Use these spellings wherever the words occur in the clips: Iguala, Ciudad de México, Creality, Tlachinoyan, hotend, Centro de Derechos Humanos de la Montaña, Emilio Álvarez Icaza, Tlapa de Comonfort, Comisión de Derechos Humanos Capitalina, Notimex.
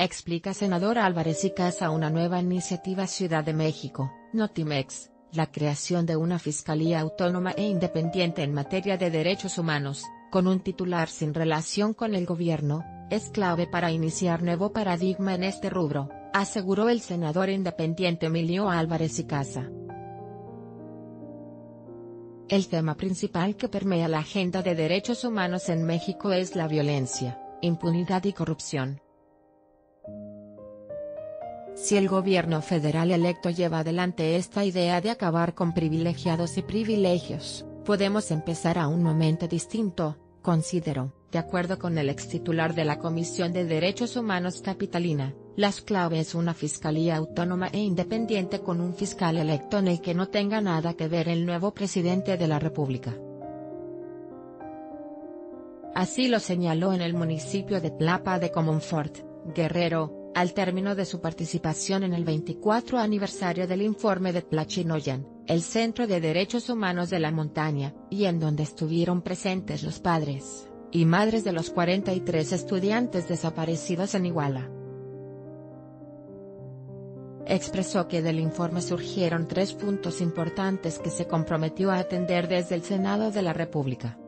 Explica senador Álvarez Icaza una nueva iniciativa Ciudad de México, Notimex, la creación de una fiscalía autónoma e independiente en materia de derechos humanos, con un titular sin relación con el gobierno, es clave para iniciar nuevo paradigma en este rubro, aseguró el senador independiente Emilio Álvarez Icaza. El tema principal que permea la agenda de derechos humanos en México es la violencia, impunidad y corrupción. Si el gobierno federal electo lleva adelante esta idea de acabar con privilegiados y privilegios, podemos empezar a un momento distinto, considero. De acuerdo con el extitular de la Comisión de Derechos Humanos Capitalina, las claves es una fiscalía autónoma e independiente con un fiscal electo en el que no tenga nada que ver el nuevo presidente de la República. Así lo señaló en el municipio de Tlapa de Comonfort, Guerrero, al término de su participación en el 24 aniversario del informe de Tlachinoyan, el Centro de Derechos Humanos de la Montaña, y en donde estuvieron presentes los padres y madres de los 43 estudiantes desaparecidos en Iguala. Expresó que del informe surgieron 3 puntos importantes que se comprometió a atender desde el Senado de la República.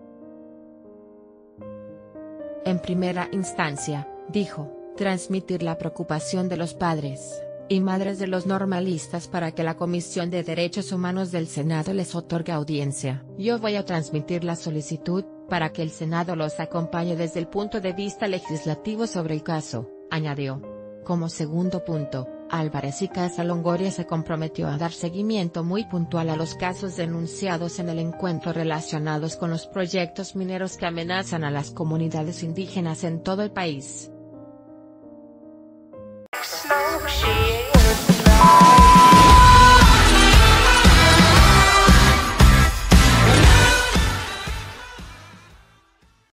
En primera instancia, dijo, transmitir la preocupación de los padres y madres de los normalistas para que la Comisión de Derechos Humanos del Senado les otorgue audiencia. Yo voy a transmitir la solicitud, para que el Senado los acompañe desde el punto de vista legislativo sobre el caso, añadió. Como segundo punto, Álvarez Icaza Longoria se comprometió a dar seguimiento muy puntual a los casos denunciados en el encuentro relacionados con los proyectos mineros que amenazan a las comunidades indígenas en todo el país.